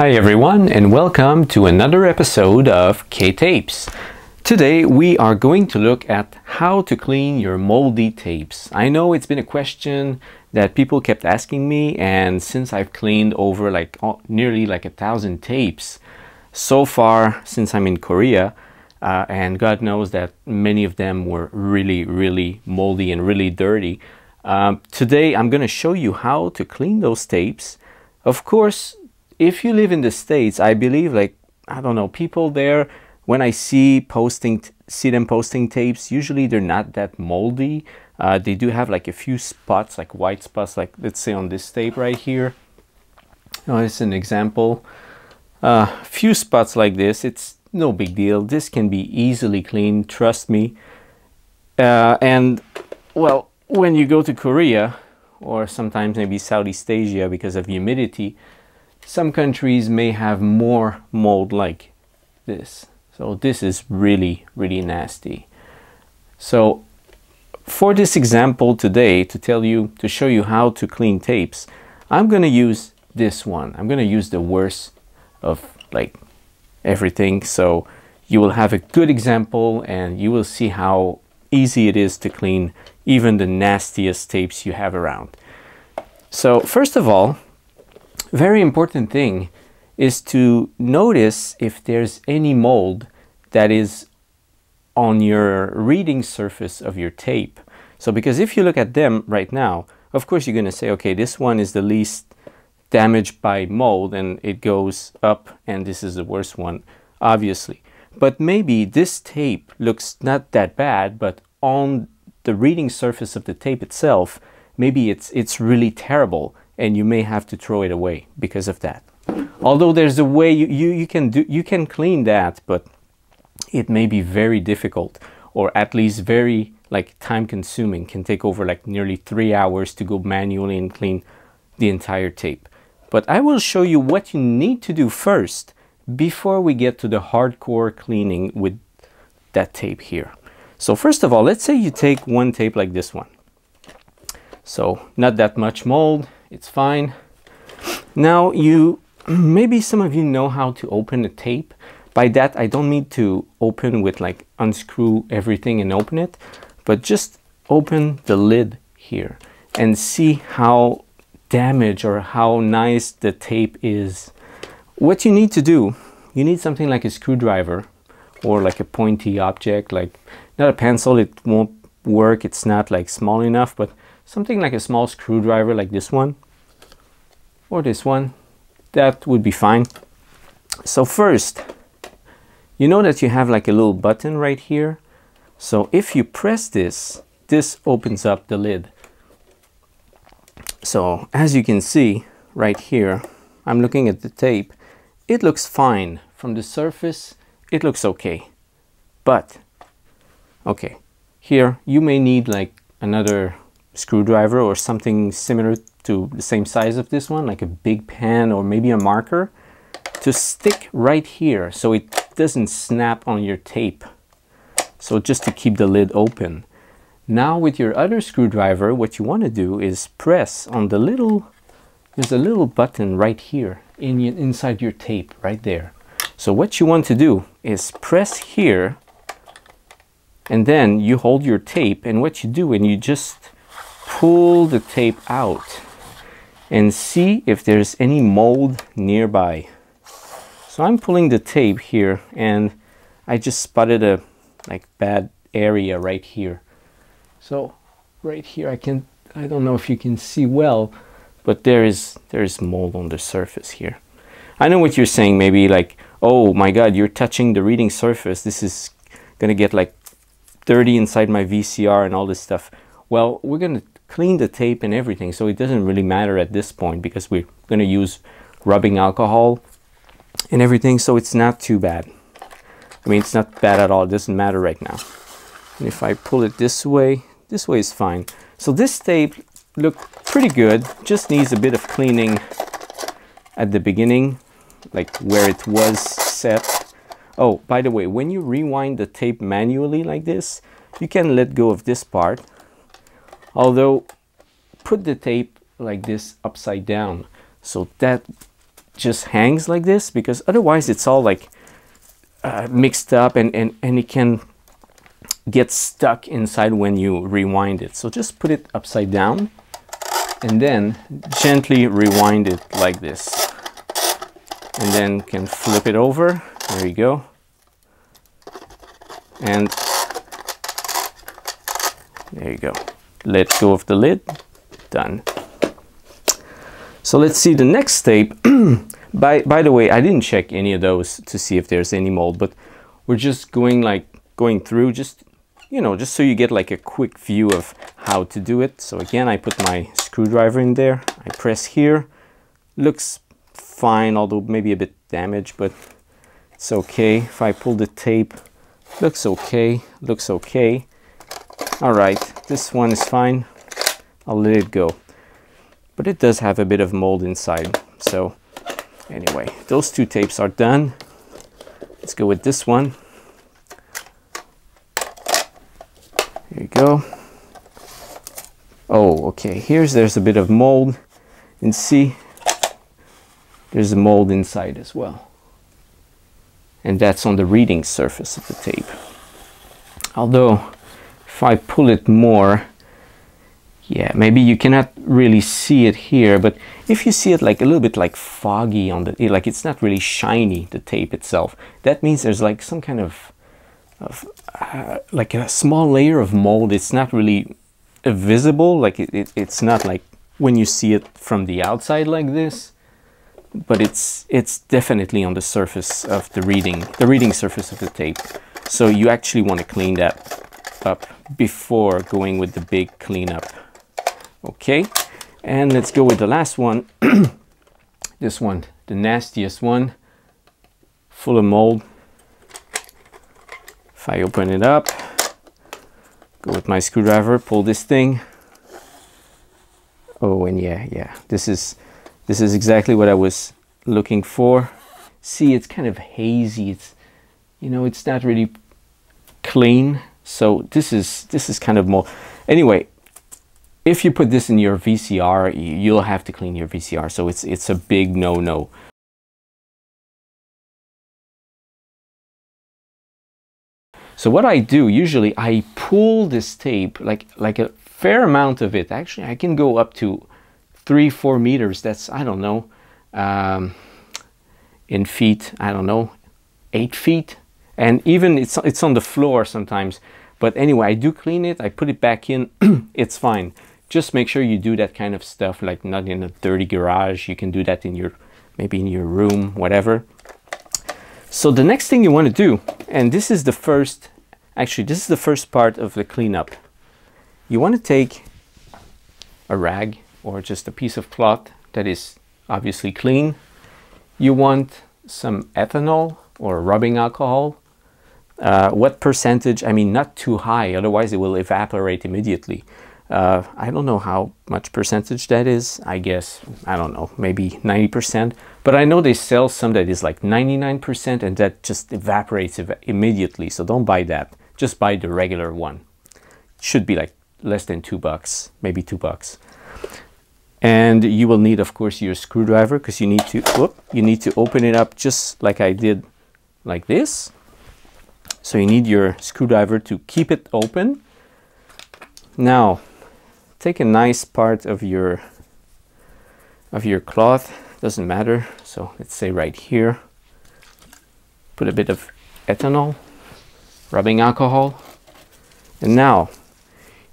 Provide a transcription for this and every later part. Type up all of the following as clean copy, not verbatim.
Hi everyone, and welcome to another episode of K Tapes. Today we are going to look at how to clean your moldy tapes. I know it's been a question that people kept asking me, and since I've cleaned over nearly 1,000 tapes so far since I'm in Korea, and God knows that many of them were really moldy and really dirty. Today I'm going to show you how to clean those tapes. Of course, if you live in the States, I believe, people there, when I see them posting tapes, usually they're not that moldy. They do have like a few spots, like white spots, like let's say on this tape right here. Oh, it's an example. Few spots like this, it's no big deal. This can be easily cleaned, trust me. And well, when you go to Korea, or sometimes maybe Southeast Asia, because of humidity, some countries may have more mold like this. So this is really nasty. So for this example today, to show you how to clean tapes, I'm going to use this one. I'm going to use the worst of like everything, so you will have a good example and you will see how easy it is to clean even the nastiest tapes you have around. So first of all, very important thing is to notice if there's any mold that is on your reading surface of your tape. So because if you look at them right now, of course you're going to say, okay, this one is the least damaged by mold and it goes up, and this is the worst one, obviously. But maybe this tape looks not that bad, but on the reading surface of the tape itself, maybe it's really terrible, and you may have to throw it away because of that. Although there's a way you can clean that, but it may be very difficult, or at least very time consuming. Can take over nearly 3 hours to go manually and clean the entire tape. But I will show you what you need to do first before we get to the hardcore cleaning with that tape here. So first of all, let's say you take one tape like this one. So not that much mold, it's fine. Now maybe some of you know how to open a tape. By that, I don't mean to open with unscrew everything and open it, but just open the lid here and see how damaged or how nice the tape is. What you need to do, you need something like a screwdriver or a pointy object, not a pencil, it won't work, it's not small enough, but something like a small screwdriver like this one or this one, that would be fine. So first, you know that you have a little button right here, so if you press this opens up the lid. So as you can see right here, I'm looking at the tape, it looks fine from the surface, it looks okay. But okay, here you may need another screwdriver or something similar to the same size of this one, a big pen or maybe a marker, to stick right here so it doesn't snap on your tape. So just to keep the lid open. Now with your other screwdriver, what you want to do is press on the little, there's a little button right here inside your tape right there. So what you want to do is press here, and then you hold your tape, and what you do, and you just pull the tape out and see if there's any mold nearby. So I'm pulling the tape here and I just spotted a bad area right here. So right here I don't know if you can see well, but there is mold on the surface here. I know what you're saying, maybe oh my God, you're touching the reading surface, this is gonna get dirty inside my VCR and all this stuff. Well, we're gonna clean the tape and everything, so it doesn't really matter at this point because we're gonna use rubbing alcohol and everything, so it's not too bad. I mean, it's not bad at all, it doesn't matter right now. And if I pull it this way is fine. So this tape looked pretty good, just needs a bit of cleaning at the beginning, where it was set. Oh, by the way, when you rewind the tape manually like this, you can let go of this part, although put the tape like this upside down, so that just hangs like this, because otherwise it's all like mixed up and it can get stuck inside when you rewind it. So just put it upside down and then gently rewind it like this, and then can flip it over. There you go. And there you go. Let go of the lid. Done. So let's see the next tape. By the way, I didn't check any of those to see if there's any mold, but we're just going through, just, you know, just so you get like a quick view of how to do it. So again, I put my screwdriver in there. I press here. Looks fine, although maybe a bit damaged, but it's okay. If I pull the tape, looks okay. Looks okay. All right, this one is fine. I'll let it go. But it does have a bit of mold inside. So anyway, those two tapes are done. Let's go with this one. Here you go. Oh, okay. There's a bit of mold. And see, there's a mold inside as well. And that's on the reading surface of the tape. Although, if I pull it more, yeah, maybe you cannot really see it here, but if you see it like a little bit like foggy on the, like it's not really shiny, the tape itself, that means there's like some kind of like a small layer of mold. It's not really visible, like it's not like when you see it from the outside like this, but it's definitely on the surface of the reading surface of the tape. So you actually want to clean that up before going with the big cleanup. Okay, and let's go with the last one. This one, the nastiest one, full of mold. If I open it up, go with my screwdriver, pull this thing. Oh, and yeah, this is exactly what I was looking for. See, it's kind of hazy. It's, you know, it's not really clean. So this is kind of mold. Anyway, if you put this in your VCR, you'll have to clean your VCR, so it's a big no-no. So what I do, usually I pull this tape, like a fair amount of it. Actually, I can go up to 3-4 meters. That's, I don't know, in feet, I don't know, 8 feet. And even it's on the floor sometimes. But anyway, I do clean it. I put it back in. It's fine. Just make sure you do that kind of stuff, like not in a dirty garage. You can do that in your, maybe in your room, whatever. So the next thing you want to do, and this is the first, actually this is the first part of the cleanup. You want to take a rag or just a piece of cloth that is obviously clean. You want some ethanol or rubbing alcohol. What percentage? I mean, not too high, otherwise it will evaporate immediately. I don't know how much percentage that is. I guess, I don't know, maybe 90%. But I know they sell some that is like 99% and that just evaporates immediately. So don't buy that. Just buy the regular one. It should be like less than $2, maybe $2. And you will need, of course, your screwdriver, because you need to open it up just like I did, like this. So you need your screwdriver to keep it open. Now, take a nice part of your cloth, doesn't matter. So let's say right here, put a bit of ethanol, rubbing alcohol. And now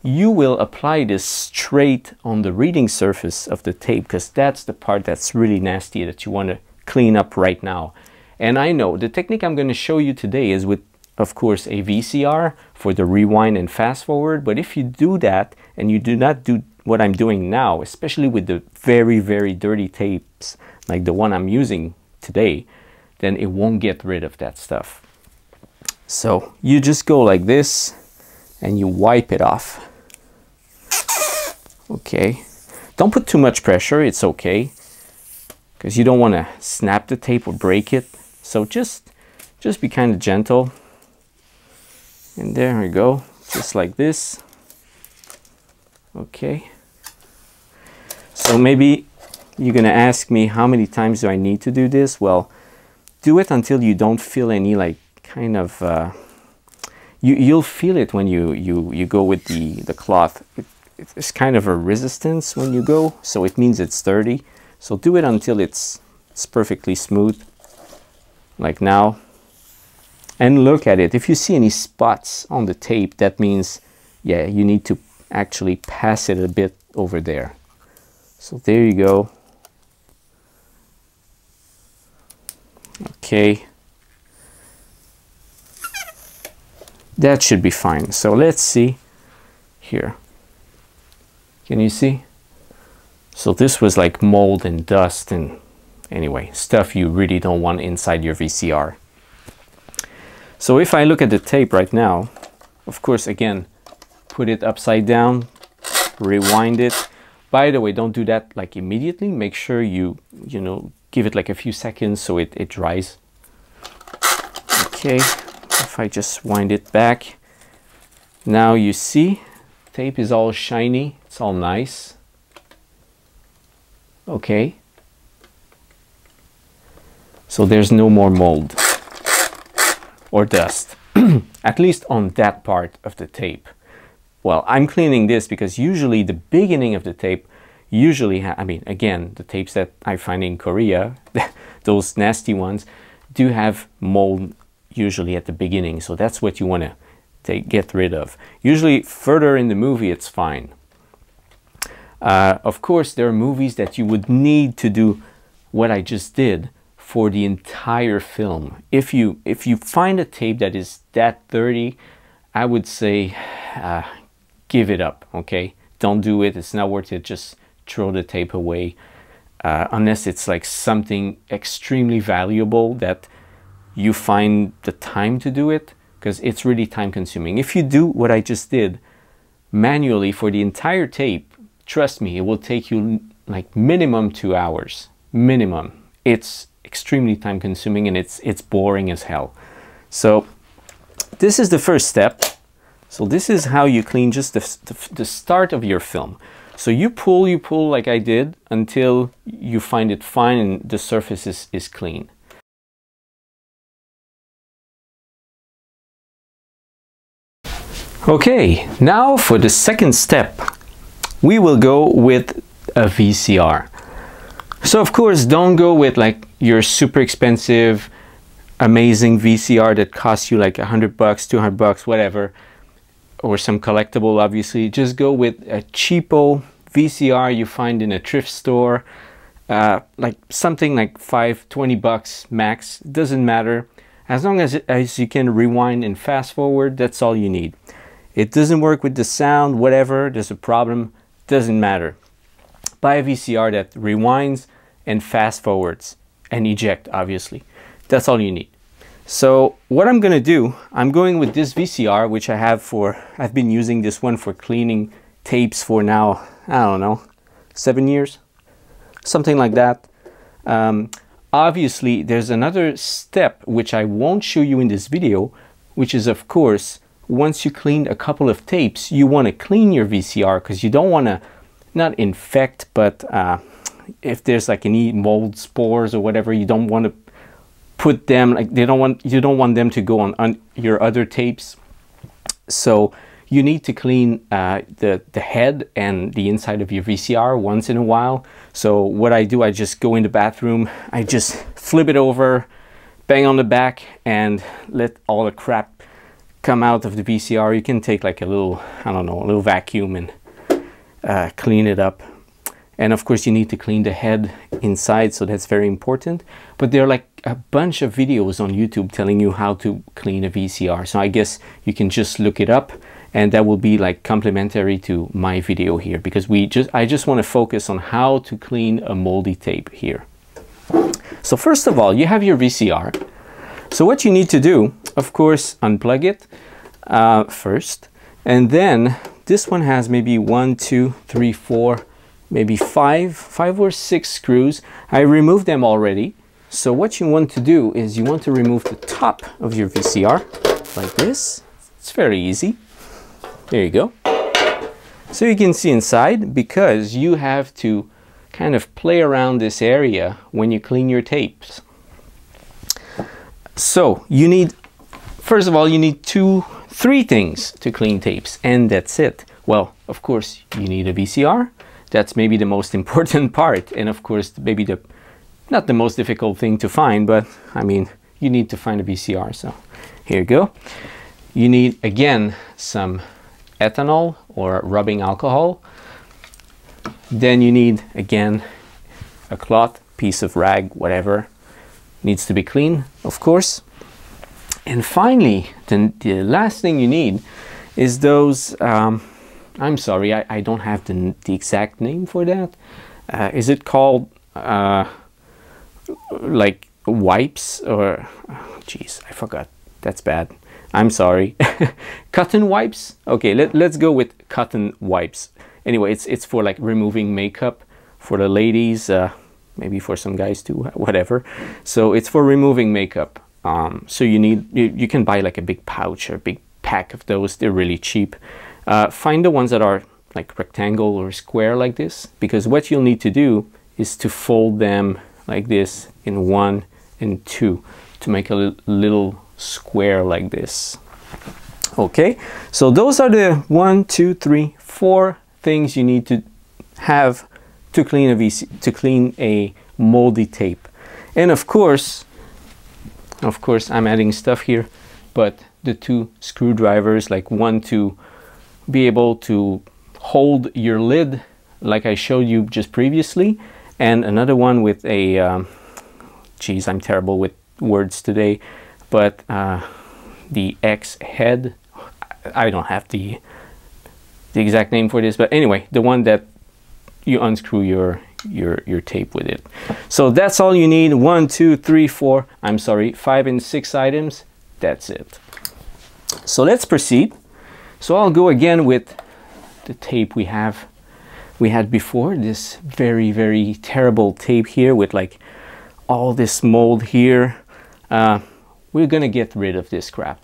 you will apply this straight on the reading surface of the tape, because that's the part that's really nasty that you want to clean up right now. And I know the technique I'm going to show you today is with, of course, a VCR for the rewind and fast forward. But if you do that and you do not do what I'm doing now, especially with the very, very dirty tapes like the one I'm using today, then it won't get rid of that stuff. So you just go like this and you wipe it off. Okay, don't put too much pressure. It's okay, because you don't want to snap the tape or break it. So just be kind of gentle. And there we go, just like this. Okay, so maybe You're going to ask me how many times do I need to do this? Well, do it until you don't feel any like kind of... You'll feel it when you go with the cloth. It's kind of a resistance when you go, so it means it's sturdy. So do it until it's perfectly smooth, like now. And look at it. If you see any spots on the tape, that means, yeah, you need to actually pass it a bit over there. So there you go. Okay. That should be fine. So let's see here. Can you see? So this was like mold and dust and anyway, stuff you really don't want inside your VCR. So if I look at the tape right now, of course, again, put it upside down, rewind it. By the way, don't do that like immediately. Make sure you know, give it like a few seconds so it dries. Okay. If I just wind it back, now you see tape is all shiny, it's all nice. Okay, so there's no more mold or dust, at least on that part of the tape. Well, I'm cleaning this because usually the beginning of the tape usually, I mean, again, the tapes that I find in Korea, those nasty ones, do have mold usually at the beginning, so that's what you want to get rid of. Usually further in the movie it's fine. Of course there are movies that you would need to do what I just did for the entire film. If you find a tape that is that dirty, I would say give it up, okay? Don't do it, it's not worth it, just throw the tape away, unless it's like something extremely valuable that you find the time to do it, because it's really time consuming. If you do what I just did manually for the entire tape, trust me, it will take you like minimum 2 hours, minimum. It's extremely time consuming and it's boring as hell. So this is the first step. So this is how you clean just the start of your film. So you pull like I did until you find it fine and the surface is clean. Okay, now for the second step, we will go with a VCR. So of course, don't go with like your super expensive, amazing VCR that costs you like $100, $200, whatever, or some collectible, obviously. Just go with a cheapo VCR you find in a thrift store, like something like $20 max, doesn't matter. As long as you can rewind and fast forward, that's all you need. It doesn't work with the sound, whatever, there's a problem, doesn't matter. Buy a VCR that rewinds and fast forwards and eject, obviously. That's all you need. So what I'm gonna do, I'm going with this VCR, which I have for, I've been using this one for cleaning tapes for now, I don't know, 7 years, something like that. Obviously, there's another step which I won't show you in this video, which is, of course, once you cleaned a couple of tapes, you want to clean your VCR because you don't want to, not infect, but if there's like any mold, spores or whatever, you don't want to put them, like you don't want them to go on your other tapes. So you need to clean the head and the inside of your VCR once in a while. So what I do, I just go in the bathroom, I just flip it over, bang on the back and let all the crap come out of the VCR. You can take like a little, I don't know, a little vacuum and clean it up. And of course you need to clean the head inside, so that's very important. But there are like a bunch of videos on YouTube telling you how to clean a VCR. So I guess you can just look it up and that will be like complementary to my video here, because I just want to focus on how to clean a moldy tape here. So first of all, you have your VCR. So what you need to do, of course, unplug it first, and then this one has maybe 1, 2, 3, 4, maybe five or six screws. I removed them already. So what you want to do is you want to remove the top of your VCR like this. It's very easy. There you go. So you can see inside, because you have to kind of play around this area when you clean your tapes. So you need, first of all, you need three things to clean tapes, and that's it. Well, of course, you need a VCR. That's maybe the most important part, and of course, maybe not the most difficult thing to find, but I mean, you need to find a VCR, so here you go. You need, again, some ethanol or rubbing alcohol. Then you need, again, a cloth, piece of rag, whatever. Needs to be clean, of course. And finally, the last thing you need is those, I'm sorry, I don't have the exact name for that. Is it called like wipes or, oh, geez, I forgot, that's bad. I'm sorry. Cotton wipes? Okay, let's go with cotton wipes. Anyway, it's for like removing makeup for the ladies, maybe for some guys too, whatever. So it's for removing makeup. So you need, you can buy like a big pouch or a big pack of those. They're really cheap. Find the ones that are like rectangle or square like this, because what you'll need to do is to fold them like this in one and two to make a little square like this. Okay, so those are the 1, 2, 3, 4 things you need to have to clean a moldy tape. And of course I'm adding stuff here, but the 2 screwdrivers, like one to be able to hold your lid like I showed you just previously, and another one with a geez, I'm terrible with words today, but the X head, I don't have the exact name for this, but anyway, the one that you unscrew your tape with it. So that's all you need. 1, 2, 3, 4, I'm sorry, 5 and 6 items. That's it. So let's proceed. So I'll go again with the tape we had before, this very, very terrible tape here with like all this mold here. We're gonna get rid of this crap,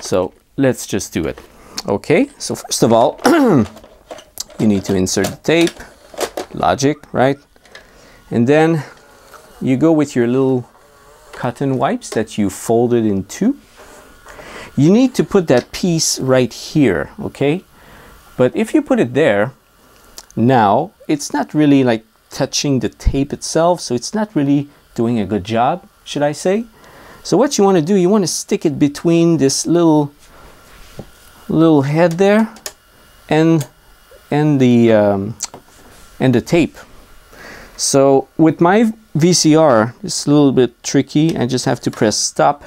so let's just do it. Okay, so first of all, you need to insert the tape, logic, right? And then you go with your little cotton wipes that you folded in 2. You need to put that piece right here, okay? But if you put it there, now it's not really like touching the tape itself, so it's not really doing a good job, should I say? So what you want to do, you want to stick it between this little head there and the tape. So with my VCR, it's a little bit tricky. I just have to press stop,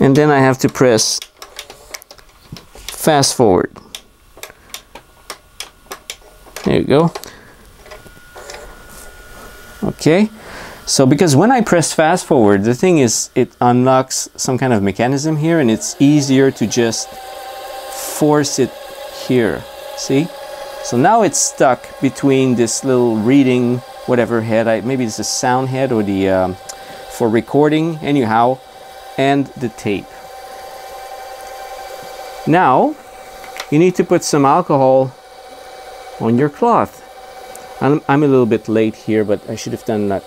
and then I have to press fast forward. There you go. Okay. So because when I press fast forward, the thing is, it unlocks some kind of mechanism here, and it's easier to just force it here, see? So now it's stuck between this little reading, whatever head, maybe it's a sound head or the, for recording, anyhow, and the tape. Now, you need to put some alcohol on your cloth. I'm a little bit late here, but I should have done that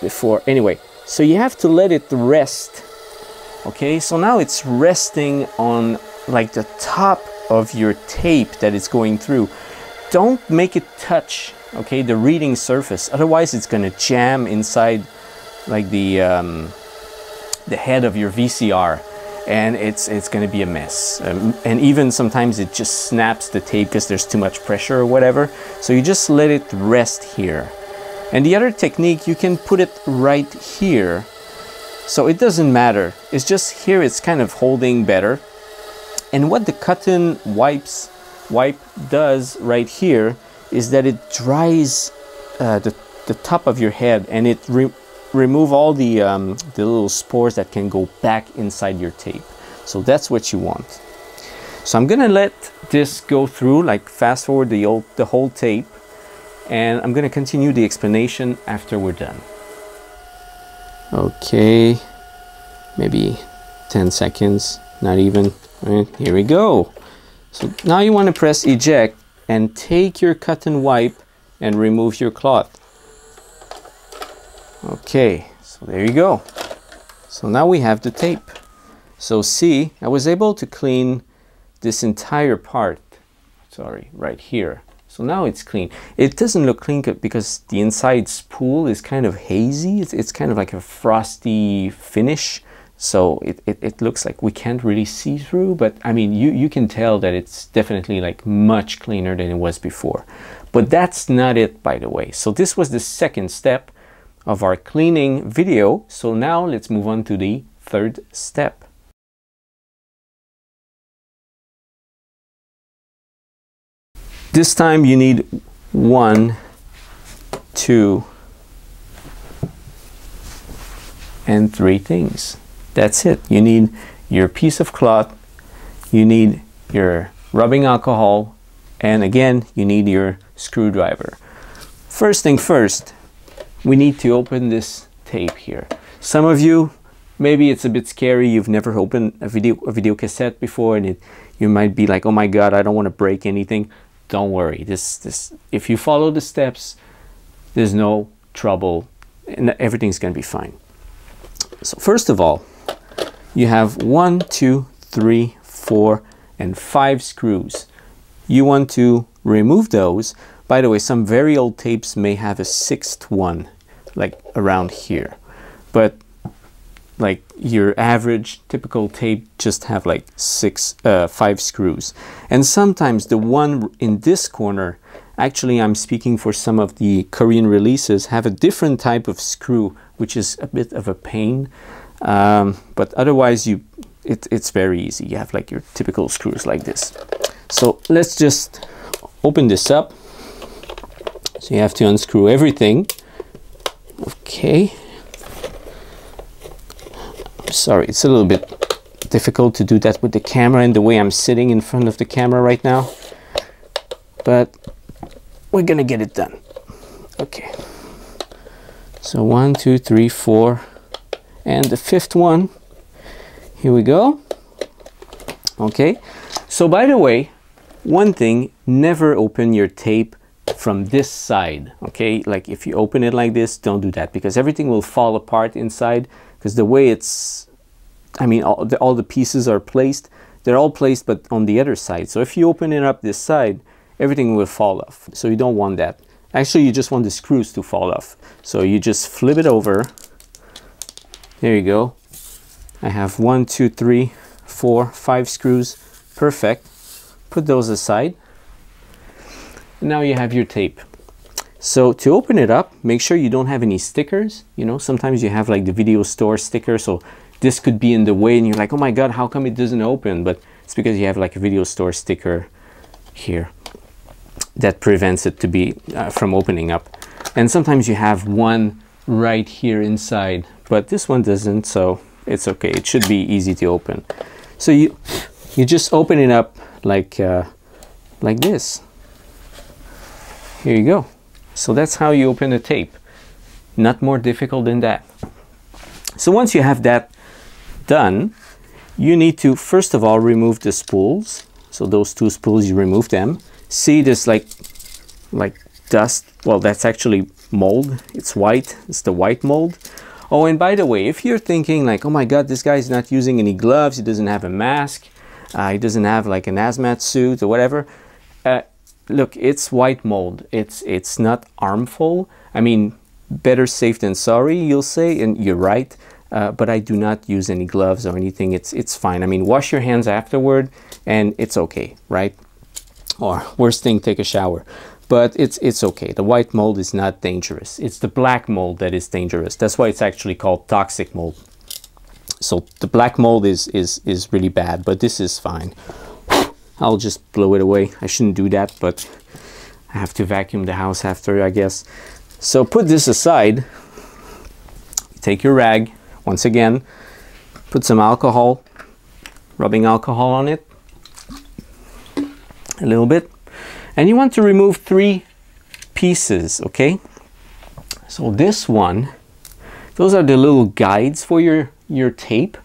before. Anyway, so you have to let it rest. Okay, so now it's resting on like the top of your tape that it's going through. Don't make it touch, okay, the reading surface, otherwise it's gonna jam inside like the head of your VCR, and it's gonna be a mess. And even sometimes it just snaps the tape because there's too much pressure or whatever. So you just let it rest here. And the other technique, you can put it right here, so it doesn't matter. It's just here, it's kind of holding better. And what the cotton wipe does right here is that it dries the top of your head, and it remove all the little spores that can go back inside your tape. So that's what you want. So I'm gonna let this go through, like fast forward the whole tape. And I'm going to continue the explanation after we're done. Okay, maybe 10 seconds, not even. All right, here we go. So now you want to press eject and take your cotton wipe and remove your cloth. Okay, so there you go. So now we have the tape. So see, I was able to clean this entire part, sorry, right here. So now it's clean. It doesn't look clean because the inside spool is kind of hazy. It's kind of like a frosty finish. So it looks like we can't really see through, but I mean, you can tell that it's definitely like much cleaner than it was before. But that's not it, by the way. So this was the second step of our cleaning video. So now let's move on to the third step. This time you need 1, 2, and 3 things. That's it. You need your piece of cloth, you need your rubbing alcohol, and again, you need your screwdriver. First thing first, we need to open this tape here. Some of you, maybe it's a bit scary, you've never opened a video cassette before, and you might be like, oh my God, I don't want to break anything. Don't worry, if you follow the steps, there's no trouble and everything's going to be fine. So first of all, you have 1, 2, 3, 4, and 5 screws. You want to remove those. By the way, some very old tapes may have a 6th one, like around here. But like your average typical tape just have like 5 screws, and sometimes the one in this corner, actually I'm speaking for some of the Korean releases, have a different type of screw, which is a bit of a pain, but otherwise it's very easy. You have like your typical screws like this. So let's just open this up. So you have to unscrew everything. Okay, sorry, it's a little bit difficult to do that with the camera and the way I'm sitting in front of the camera right now, but we're gonna get it done. Okay, so 1, 2, 3, 4, and the 5th one. Here we go. Okay, so by the way, one thing, never open your tape from this side. Okay, like if you open it like this, don't do that, because everything will fall apart inside. Because the way it's, I mean, all the pieces are placed, they're all placed but on the other side. So if you open it up this side, everything will fall off. So you don't want that. Actually, you just want the screws to fall off. So you just flip it over. There you go. I have 1, 2, 3, 4, 5 screws. Perfect. Put those aside. Now you have your tape. So to open it up, make sure you don't have any stickers. You know, sometimes you have like the video store sticker, so this could be in the way and you're like, oh my God, how come it doesn't open? But it's because you have like a video store sticker here that prevents it to be from opening up. And sometimes you have one right here inside, but this one doesn't, so it's okay. It should be easy to open. So you just open it up like this. Here you go. So that's how you open a tape. Not more difficult than that. So once you have that done, you need to first of all remove the spools. So those 2 spools, you remove them. See this like dust? Well, that's actually mold. It's white. It's the white mold. Oh, and by the way, if you're thinking like, oh my God, this guy's not using any gloves. He doesn't have a mask. He doesn't have like an hazmat suit or whatever. Look, it's white mold. It's not harmful. I mean, better safe than sorry, you'll say, and you're right. But I do not use any gloves or anything. It's fine. I mean, wash your hands afterward, and it's okay, right? Or worst thing, take a shower. But it's okay. The white mold is not dangerous. It's the black mold that is dangerous. That's why it's actually called toxic mold. So the black mold is really bad, but this is fine. I'll just blow it away. I shouldn't do that, but I have to vacuum the house after, I guess. So put this aside. Take your rag, once again, put some alcohol, rubbing alcohol on it, a little bit. And you want to remove 3 pieces, okay? So this one, those are the little guides for your tape.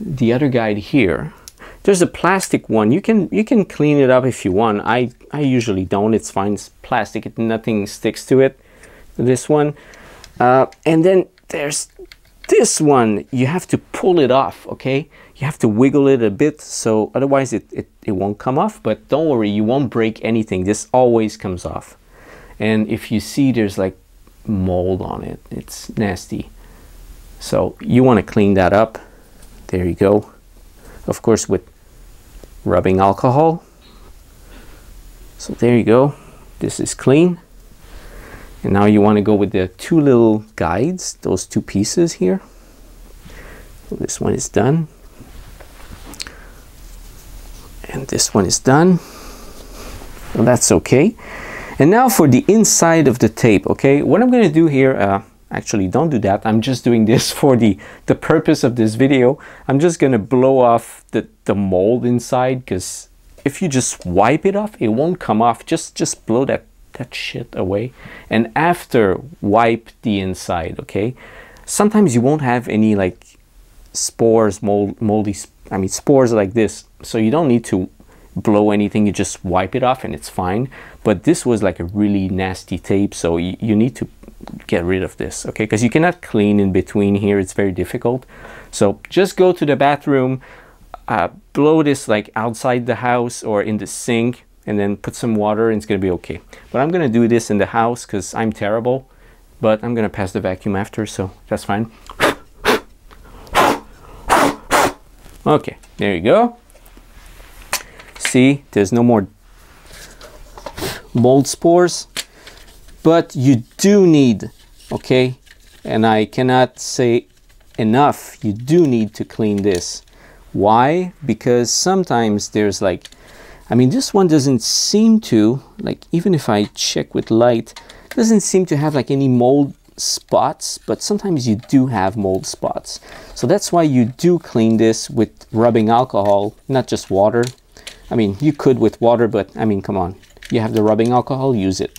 The other guide here. There's a plastic one. You can clean it up if you want. I I usually don't, it's fine, it's plastic, nothing sticks to it, this one. And then there's this one, you have to pull it off, okay? You have to wiggle it a bit, so otherwise it won't come off, but don't worry, you won't break anything, this always comes off. And if you see there's like mold on it, it's nasty. So you want to clean that up, there you go. Of course with rubbing alcohol. So there you go, this is clean. And now you want to go with the two little guides, those two pieces here. So this one is done. And this one is done. Well, that's okay. And now for the inside of the tape, okay? What I'm gonna do here, actually don't do that, I'm just doing this for the purpose of this video. I'm just gonna blow off the mold inside, because if you just wipe it off, it won't come off. Just blow that shit away. And after, wipe the inside, okay? Sometimes you won't have any like spores, spores like this, so you don't need to blow anything, you just wipe it off and it's fine. But this was like a really nasty tape, so you need to get rid of this, okay? Because you cannot clean in between here, it's very difficult. So just go to the bathroom, blow this like outside the house or in the sink, and then put some water and it's gonna be okay. But I'm gonna do this in the house because I'm terrible, but I'm gonna pass the vacuum after, so that's fine. Okay, there you go. See, there's no more mold spores, but you do need, okay, and I cannot say enough, you do need to clean this. Why? Because sometimes there's like, I mean, this one doesn't seem to, like, even if I check with light, doesn't seem to have like any mold spots, but sometimes you do have mold spots. So that's why you do clean this with rubbing alcohol, not just water. I mean, you could with water, but I mean, come on, you have the rubbing alcohol, use it.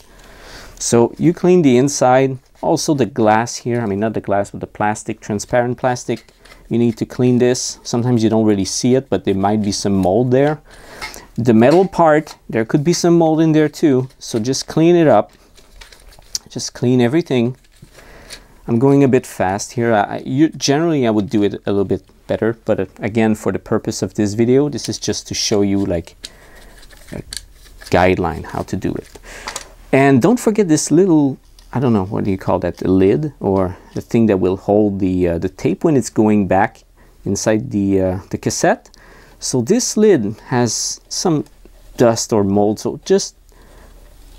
So you clean the inside, also the glass here, I mean, not the glass, but the plastic, transparent plastic. You need to clean this. Sometimes you don't really see it, but there might be some mold there. The metal part, there could be some mold in there too. So just clean it up, just clean everything. I'm going a bit fast here. Generally I would do it a little bit better, but again, for the purpose of this video, this is just to show you like a guideline how to do it. And don't forget this little, I don't know, what do you call that, the lid or the thing that will hold the tape when it's going back inside the cassette. So this lid has some dust or mold, so just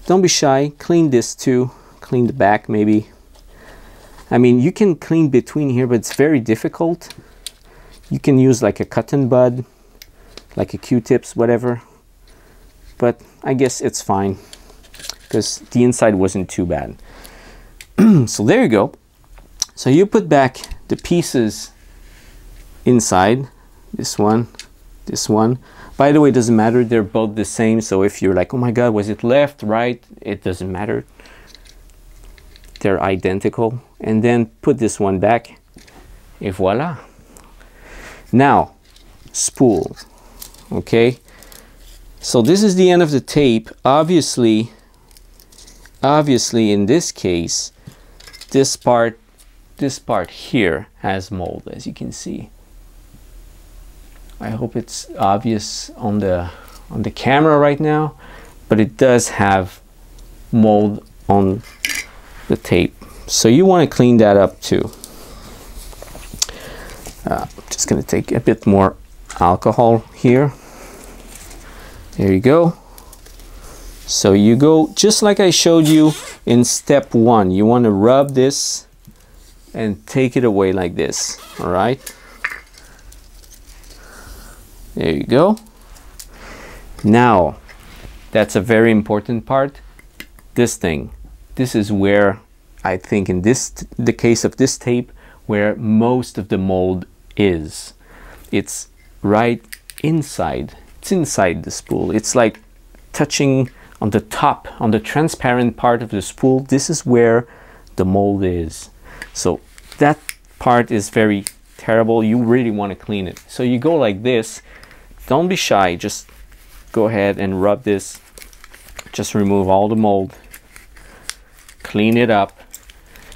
don't be shy, clean this too, clean the back maybe. I mean, you can clean between here, but it's very difficult. You can use like a cotton bud, like a Q-tips, whatever. But I guess it's fine because the inside wasn't too bad. So there you go. So you put back the pieces inside. This one, this one. By the way, it doesn't matter. They're both the same. So if you're like, oh my God, was it left, right? It doesn't matter. They're identical. And then put this one back. Et voila. Now, spool, okay? So this is the end of the tape. Obviously in this case, this part here has mold, as you can see. I hope it's obvious on the camera right now, but it does have mold on the tape. So you want to clean that up too. Just gonna take a bit more alcohol here. There you go. So you go just like I showed you in step one. You want to rub this and take it away like this. All right. There you go. Now, that's a very important part. This thing. This is where I think in the case of this tape, where most of the mold is. It's right inside. It's inside the spool. It's like touching on the top, on the transparent part of the spool. This is where the mold is. So that part is very terrible. You really want to clean it. So you go like this. Don't be shy. Just go ahead and rub this Just remove all the mold, clean it up.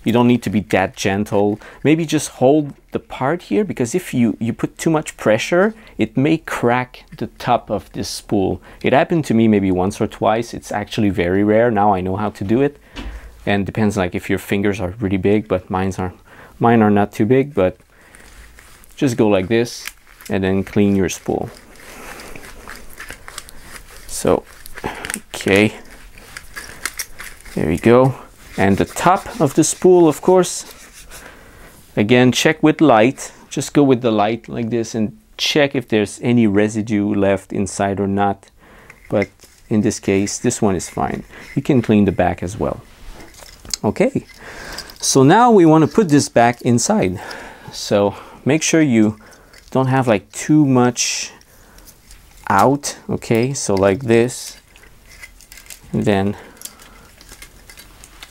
You don't need to be that gentle. Maybe just hold the part here, because if you put too much pressure, it may crack the top of this spool. It happened to me maybe once or twice. It's actually very rare. Now I know how to do it. And depends, like, if your fingers are really big, but mine are not too big. But just go like this and then clean your spool. So, okay, there we go. And the top of the spool, of course, again, check with light. Just go with the light like this and check if there's any residue left inside or not. But in this case, this one is fine. You can clean the back as well. Okay, so now we want to put this back inside. So make sure you don't have like too much out. Okay, so like this, and then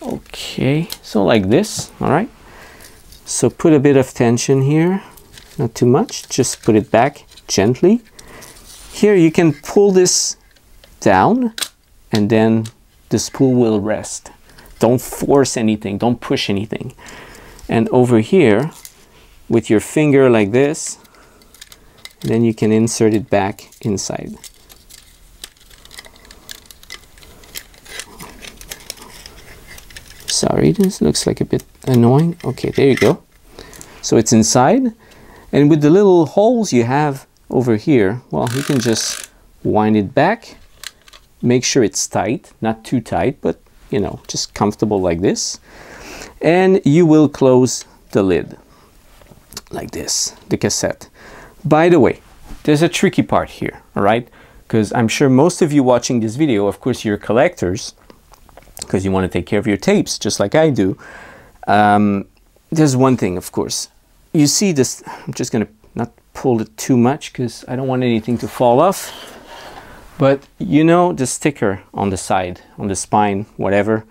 okay, so like this. All right, so put a bit of tension here, not too much, just put it back gently. Here you can pull this down and then the spool will rest. Don't force anything, don't push anything. And over here with your finger like this, then you can insert it back inside. Sorry, this looks like a bit annoying. Okay, there you go. So it's inside. And with the little holes you have over here, well, you can just wind it back. Make sure it's tight, not too tight, but you know, just comfortable like this. And you will close the lid like this, the cassette. By the way, there's a tricky part here, all right? Because I'm sure most of you watching this video, of course, you're collectors, because you want to take care of your tapes just like I do. There's one thing, of course. You see this, I'm just going to not pull it too much because I don't want anything to fall off. But you know, the sticker on the side, on the spine, whatever.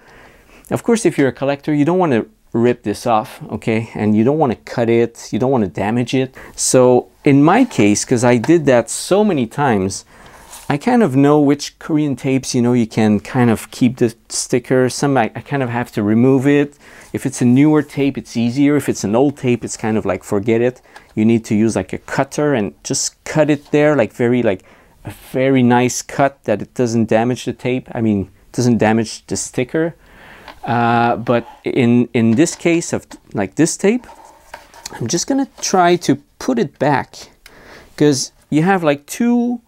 Of course, if you're a collector, you don't want to rip this off, okay? And you don't want to cut it, you don't want to damage it. So in my case, because I did that so many times, I kind of know which Korean tapes, you know, you can kind of keep the sticker. Some I kind of have to remove it. If it's a newer tape, it's easier. If it's an old tape, it's kind of like, forget it. You need to use like a cutter and just cut it there, like a very nice cut that it doesn't damage the tape. I mean, it doesn't damage the sticker. But in this case of like this tape, I'm just gonna try to put it back, because you have like two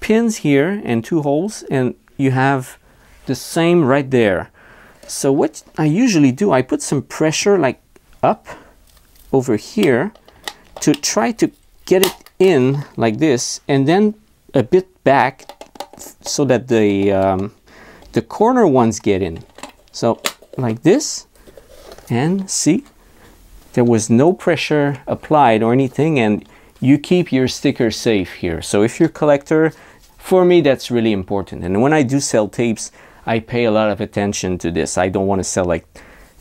pins here and two holes, and you have the same right there. So what I usually do, I put some pressure like up over here to try to get it in like this, and then a bit back so that the corner ones get in. So like this, and see, there was no pressure applied or anything, and you keep your sticker safe here. So if you're a collector, for me, that's really important. And when I do sell tapes, I pay a lot of attention to this. I don't want to sell like,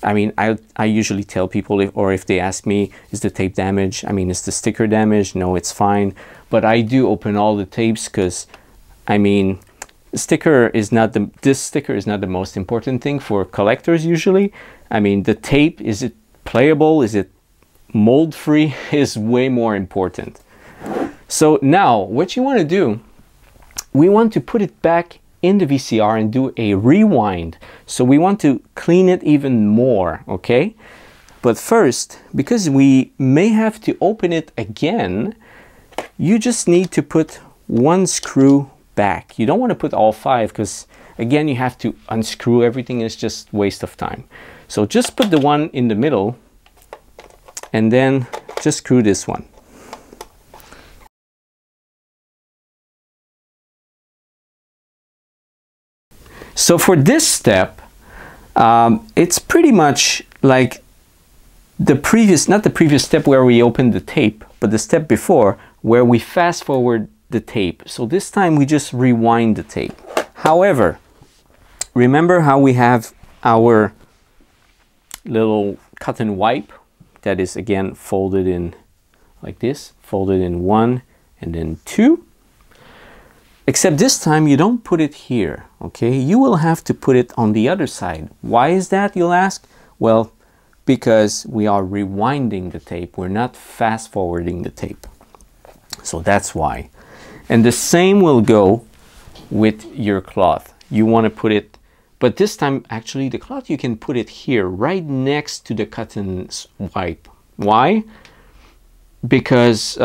I mean, I usually tell people, if they ask me, is the tape damaged? I mean, is the sticker damaged? No, it's fine. But I do open all the tapes, because, I mean, this sticker is not the most important thing for collectors usually. I mean, the tape, is it playable? Is it mold-free? Is way more important. So now what you want to do, we want to put it back in the VCR and do a rewind. So we want to clean it even more, okay? But first, because we may have to open it again, you just need to put one screw back. You don't want to put all five, because again, you have to unscrew everything. It's just a waste of time. So just put the one in the middle and then just screw this one. So for this step, it's pretty much like the previous, not the previous step where we opened the tape, but the step before where we fast forward the tape. So this time we just rewind the tape. However, remember how we have our little cotton wipe that is again folded in like this, folded in one and then two. Except this time you don't put it here, okay? You will have to put it on the other side. Why is that, you'll ask? Well, because we are rewinding the tape. We're not fast forwarding the tape. So that's why. And the same will go with your cloth. You want to put it, but this time actually the cloth you can put it here right next to the cotton wipe. Why? Because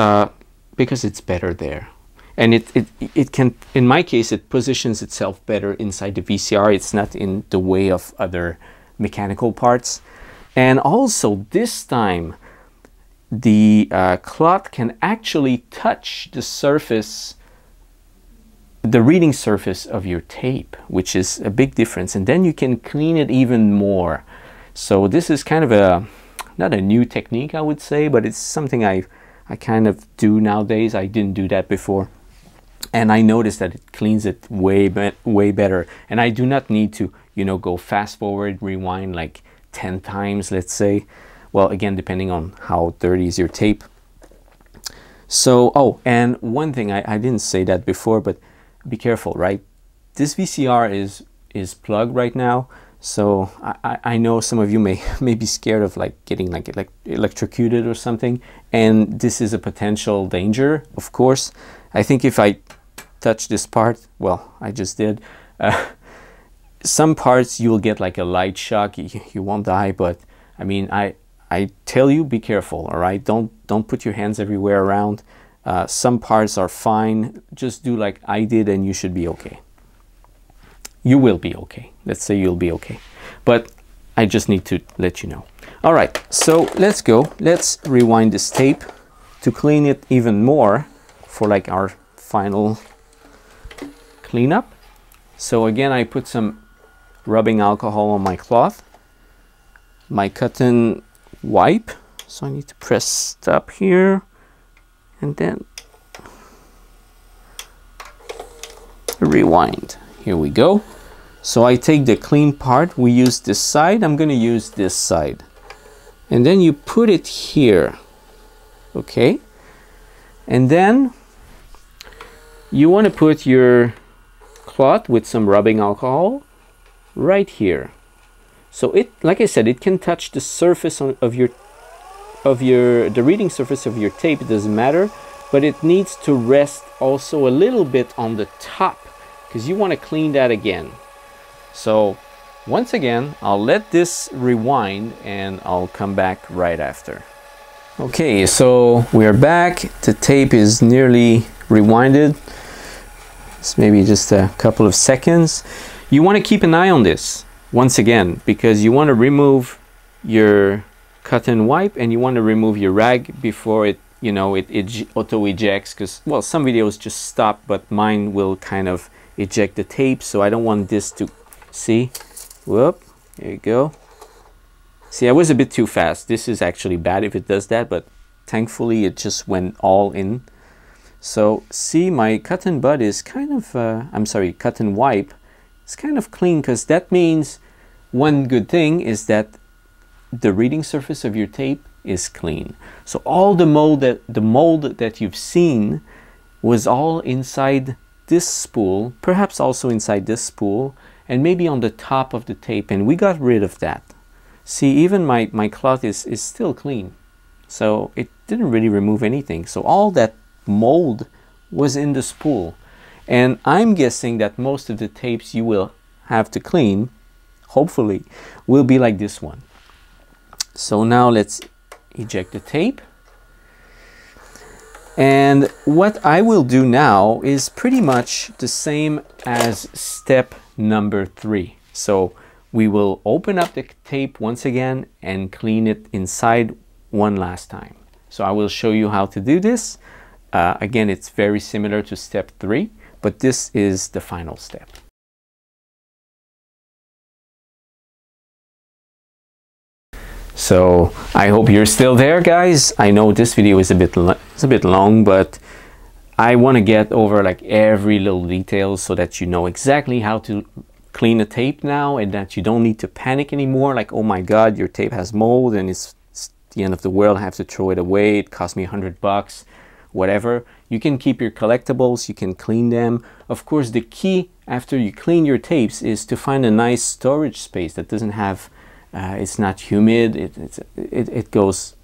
it's better there. And it can, in my case, it positions itself better inside the VCR. It's not in the way of other mechanical parts. And also this time, the cloth can actually touch the surface, the reading surface of your tape, which is a big difference. And then you can clean it even more. So this is kind of a, not a new technique, I would say, but it's something I kind of do nowadays. I didn't do that before. And I noticed that it cleans it way better. And I do not need to, you know, go fast forward, rewind like 10 times, let's say. Well, again, depending on how dirty is your tape. So, oh, and one thing, I didn't say that before, but be careful, right? This VCR is plugged right now. So I know some of you may be scared of like getting like electrocuted or something. And this is a potential danger, of course. I think if I touch this part, well, I just did. Some parts you'll get like a light shock. You won't die, but I mean, I tell you, be careful, all right? Don't put your hands everywhere around. Some parts are fine. Just do like I did and you should be okay. You will be okay. Let's say you'll be okay. But I just need to let you know. All right, so let's go. Let's rewind this tape to clean it even more for like our final cleanup. So again, I put some rubbing alcohol on my cloth, my cotton wipe. So I need to press stop here and then rewind. Here we go. So I take the clean part. We use this side. I'm going to use this side. And then you put it here. Okay. And then you want to put your cloth with some rubbing alcohol right here. So it, like I said, it can touch the surface of the reading surface of your tape. It doesn't matter, but it needs to rest also a little bit on the top because you want to clean that again. So once again, I'll let this rewind and I'll come back right after. Okay, so we're back. The tape is nearly rewinded. It's maybe just a couple of seconds. You want to keep an eye on this once again because you want to remove your cotton wipe and you want to remove your rag before it, you know, it auto ejects because, well, some videos just stop, but mine will kind of eject the tape. So I don't want this to see. Whoop, there you go. See, I was a bit too fast. This is actually bad if it does that, but thankfully it just went all in. So see, my cotton bud is kind of, I'm sorry, cotton wipe. It's kind of clean because that means one good thing is that the reading surface of your tape is clean. So all the mold that you've seen was all inside this spool, perhaps also inside this spool, and maybe on the top of the tape. And we got rid of that. See, even my cloth is still clean. So it didn't really remove anything. So all that mold was in the spool, and I'm guessing that most of the tapes you will have to clean, hopefully, will be like this one. So now let's eject the tape, and what I will do now is pretty much the same as step number 3. So we will open up the tape once again and clean it inside one last time. So I will show you how to do this. Again, it's very similar to step 3, but this is the final step. So I hope you're still there, guys. I know this video is a bit long, but I want to get over like every little detail so that you know exactly how to clean a tape now and that you don't need to panic anymore. Like, oh my God, your tape has mold and it's the end of the world. I have to throw it away. It cost me $100. whatever. You can keep your collectibles, you can clean them. Of course, the key after you clean your tapes is to find a nice storage space that doesn't have, it's not humid, it goes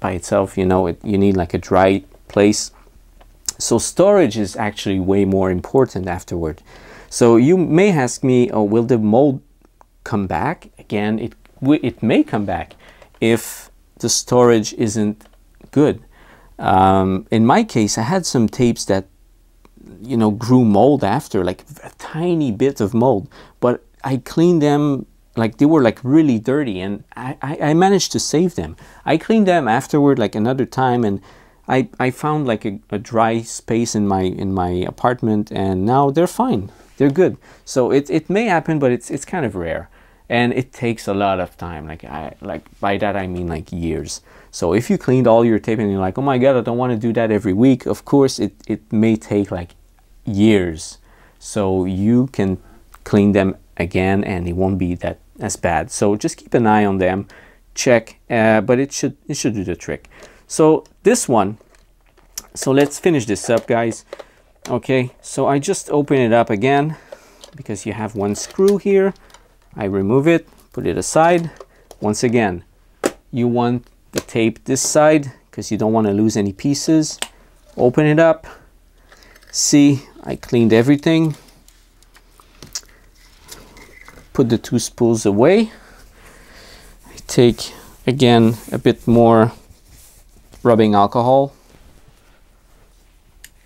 by itself, you know, you need like a dry place. So storage is actually way more important afterward. So you may ask me, oh, will the mold come back? Again, it may come back if the storage isn't good. In my case, I had some tapes that, you know, grew mold after, like a tiny bit of mold, but I cleaned them, like they were like really dirty, and I managed to save them. I cleaned them afterward like another time, and I found like a dry space in my apartment, and now they're fine. They're good. So it may happen, but it's kind of rare, and it takes a lot of time. Like by that I mean like years. So if you cleaned all your tape and you're like, oh my god, I don't want to do that every week, of course it may take like years. So you can clean them again and it won't be that as bad. So just keep an eye on them, check, but it should do the trick. So this one, so let's finish this up, guys. Okay, so I just open it up again because you have one screw here. I remove it, put it aside. Once again, you want the tape this side because you don't want to lose any pieces. Open it up. See, I cleaned everything. Put the two spools away. I take again a bit more rubbing alcohol,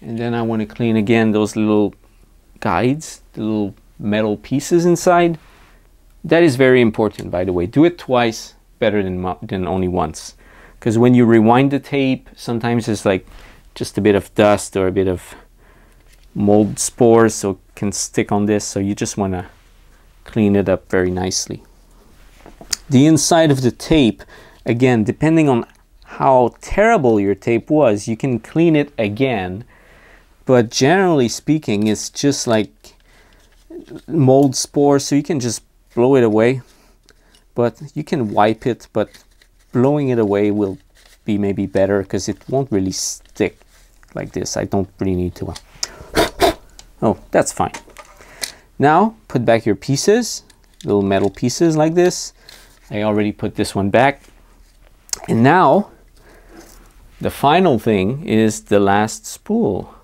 and then I want to clean again those little guides, the little metal pieces inside. That is very important, by the way. Do it twice, better than only once, because when you rewind the tape, sometimes it's like just a bit of dust or a bit of mold spores, so it can stick on this. So you just want to clean it up very nicely. The inside of the tape, again, depending on how terrible your tape was, you can clean it again, but generally speaking, it's just like mold spores, so you can just blow it away. But you can wipe it, but blowing it away will be maybe better because it won't really stick like this. I don't really need to. Oh, that's fine. Now put back your pieces, little metal pieces like this. I already put this one back, and now the final thing is the last spool,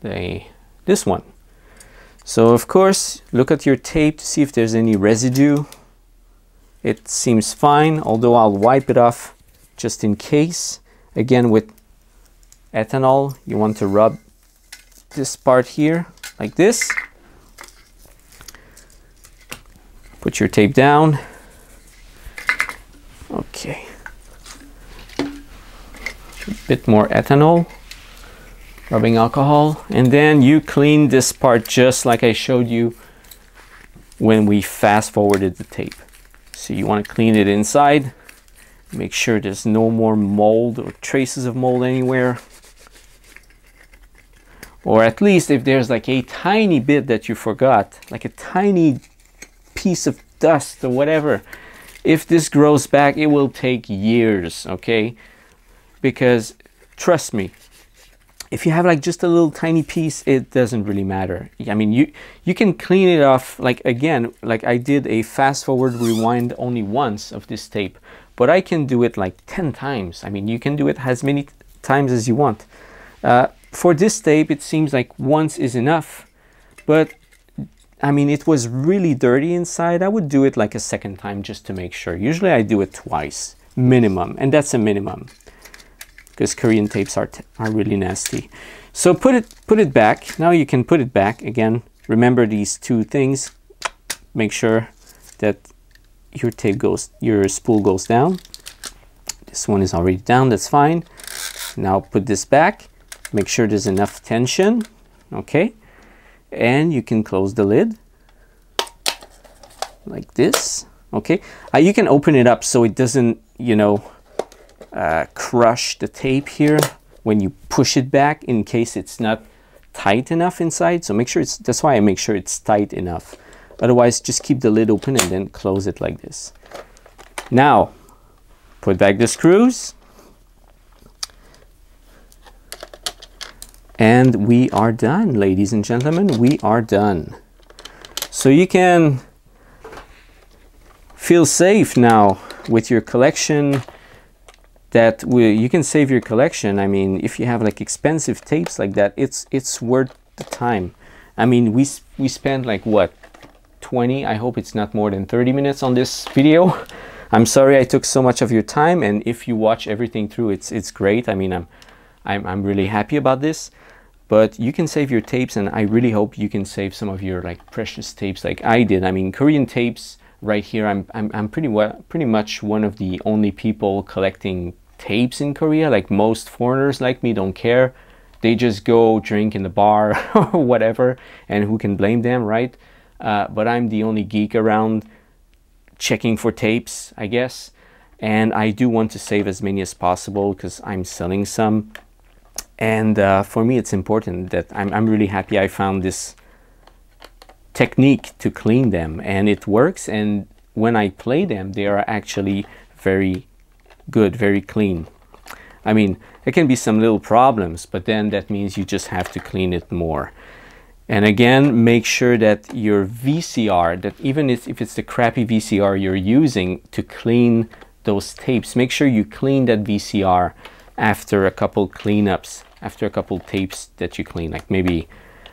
this one. So of course, look at your tape to see if there's any residue. It seems fine, although I'll wipe it off just in case. Again, with ethanol, you want to rub this part here like this. Put your tape down. Okay. Bit more ethanol, rubbing alcohol, and then you clean this part just like I showed you when we fast forwarded the tape. So you want to clean it inside, make sure there's no more mold or traces of mold anywhere, or at least if there's like a tiny bit that you forgot, like a tiny piece of dust or whatever, if this grows back, it will take years, okay? Because trust me, if you have like just a little tiny piece, it doesn't really matter. I mean, you can clean it off, like again, like I did a fast forward rewind only once of this tape, but I can do it like 10 times. I mean, you can do it as many times as you want. For this tape, it seems like once is enough, but I mean, it was really dirty inside. I would do it like a second time just to make sure. Usually I do it twice minimum, and that's a minimum, because Korean tapes are really nasty. So put it back. Now you can put it back again. Remember these two things. Make sure that your spool goes down. This one is already down, that's fine. Now put this back. Make sure there's enough tension, okay? And you can close the lid like this, okay? You can open it up so it doesn't, you know, crush the tape here when you push it back, in case it's not tight enough inside. So make sure that's why I make sure it's tight enough. Otherwise, just keep the lid open and then close it like this. Now, put back the screws. And we are done, ladies and gentlemen, we are done. So you can feel safe now with your collection, that you can save your collection. I mean, if you have like expensive tapes like that, it's worth the time. I mean, we spent like what, 20, I hope it's not more than 30 minutes on this video. I'm sorry I took so much of your time, and if you watch everything through, it's great. I mean, I'm really happy about this, but you can save your tapes, and I really hope you can save some of your like precious tapes like I did. I mean, Korean tapes right here, I'm pretty much one of the only people collecting tapes in Korea. Like, most foreigners like me don't care. They just go drink in the bar or whatever, and who can blame them, right? But I'm the only geek around checking for tapes, I guess. And I do want to save as many as possible because I'm selling some. And for me, it's important that I'm really happy I found this technique to clean them, and it works. And when I play them, they are actually very good, very clean. I mean, there can be some little problems, but then that means you just have to clean it more. And again, make sure that your VCR, that even if it's the crappy VCR you're using to clean those tapes, make sure you clean that VCR after a couple cleanups, after a couple tapes that you clean. Like, maybe,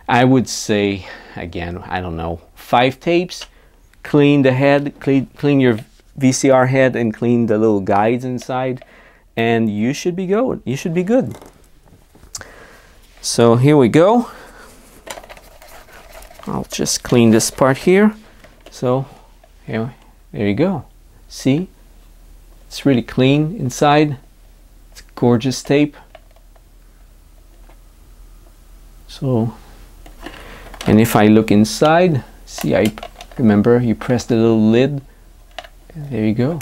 I would say, again, I don't know, 5 tapes, clean the head, clean your VCR head, and clean the little guides inside, and you should be good. You should be good. So here we go. I'll just clean this part here. So anyway, there you go. See, it's really clean inside. It's gorgeous tape. So, and if I look inside, see, I remember you press the little lid, and there you go.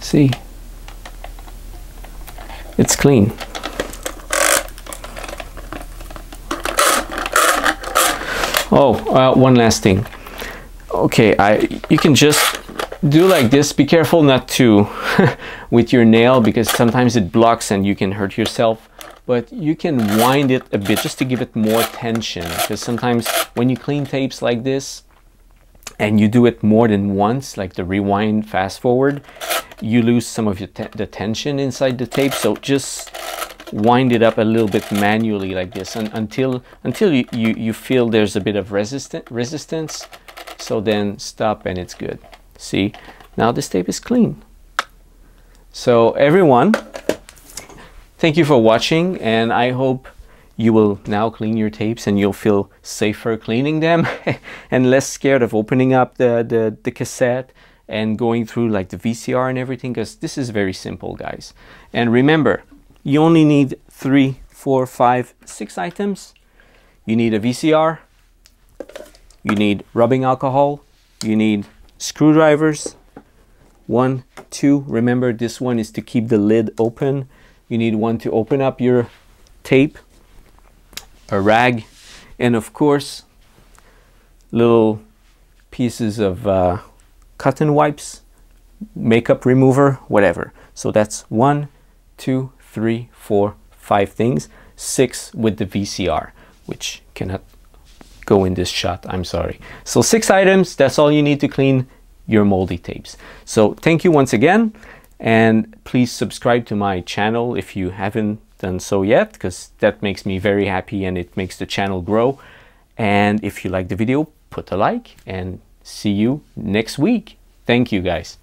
See, it's clean. Oh, one last thing. Okay, you can just do like this. Be careful not to with your nail, because sometimes it blocks and you can hurt yourself. But you can wind it a bit just to give it more tension, because sometimes when you clean tapes like this and you do it more than once, like the rewind, fast forward, you lose some of your the tension inside the tape. So just wind it up a little bit manually like this, and until you feel there's a bit of resistance. So then stop, and it's good. See, now this tape is clean. So everyone, thank you for watching, and I hope you will now clean your tapes and you'll feel safer cleaning them and less scared of opening up the cassette and going through like the VCR and everything, because this is very simple, guys. And remember, you only need 3, 4, 5, 6 items. You need a VCR, you need rubbing alcohol, you need screwdrivers, 1, 2, remember this one is to keep the lid open. You need one to open up your tape, a rag, and of course little pieces of cotton wipes, makeup remover, whatever. So that's 1, 2, 3, 4, 5 things, 6 with the VCR, which cannot go in this shot, I'm sorry. So 6 items, that's all you need to clean your moldy tapes. So thank you once again, and please subscribe to my channel if you haven't done so yet, because that makes me very happy and it makes the channel grow. And if you like the video, put a like, and see you next week. Thank you, guys.